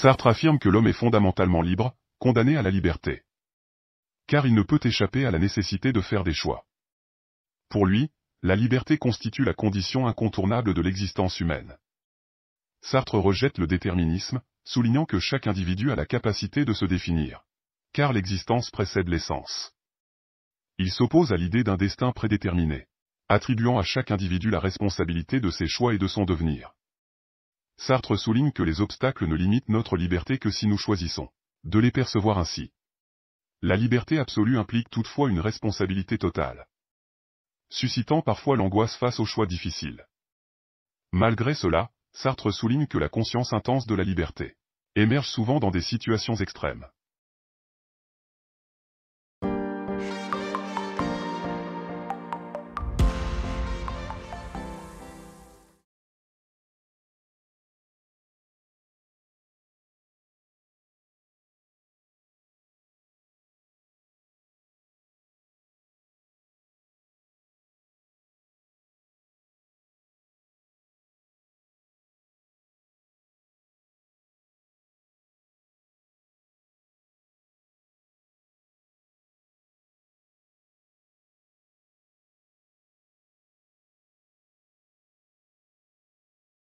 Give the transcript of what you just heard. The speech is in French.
Sartre affirme que l'homme est fondamentalement libre, condamné à la liberté. Car il ne peut échapper à la nécessité de faire des choix. Pour lui, la liberté constitue la condition incontournable de l'existence humaine. Sartre rejette le déterminisme, soulignant que chaque individu a la capacité de se définir. Car l'existence précède l'essence. Il s'oppose à l'idée d'un destin prédéterminé, attribuant à chaque individu la responsabilité de ses choix et de son devenir. Sartre souligne que les obstacles ne limitent notre liberté que si nous choisissons de les percevoir ainsi. La liberté absolue implique toutefois une responsabilité totale, suscitant parfois l'angoisse face aux choix difficiles. Malgré cela, Sartre souligne que la conscience intense de la liberté émerge souvent dans des situations extrêmes.